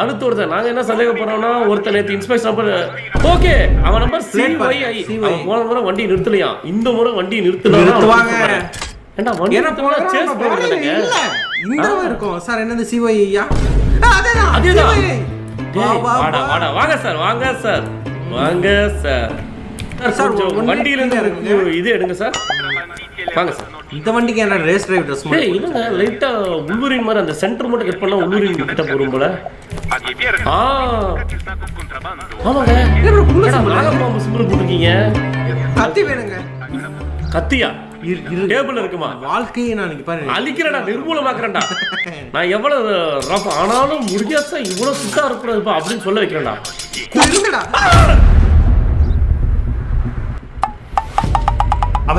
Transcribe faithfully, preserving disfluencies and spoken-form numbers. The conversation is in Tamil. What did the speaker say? அடுத்து ஒருத்த நாங்க என்ன சந்தேகப்படுறோம்னா ஒருத்தனை இன்ஸ்பெக்டர் நம்பர் ஓகே அவன் நம்பர் சி ஒய் ஐ அவன் போன முறை வண்டி நிறுத்தலையா இந்த முறை வண்டி நிறுத்தல நிறுத்துவாங்க என்ன வண்டி போனா சேஸ் பண்ணுங்க இந்தவே இருக்கும் சார் என்னது சி ஒய் ஐ அதேதான் அதேதான் வாடா வாடா வாங்க சார் வாங்க சார் வாங்க சார் சார் வண்டியில இருந்து இது எடுங்க சார் வாங்க சார் இந்த வண்டிக்கு என்ன ரேஸ் டிரைவ் ட்ரெஸ் மாதிரி ஏய் இல்ல லைட்டா உல்லுரின் மாதிரி அந்த சென்டர் மட்டும் கட் பண்ணா உல்லுரின் கிட்ட போறோம் போல ஆ ஆமாங்க என்ன புள்ள நாக பாம்பு சிம்பிள் போட்டுக்கீங்க கத்தி வேணுங்க கத்தியா டேபிள்ல இருக்குமா வாழ்க்கையை நான் இங்க பாரு அழிக்கிறடா நிர்மூலமாக்குறடா நான் எவ்வளவு ரஃப் ஆனாலும் முடிஞ்சா இவ்வளவு சுத்தா இருக்குறது அப்படி சொல்ல வைக்கிறடா குடுங்கடா அவ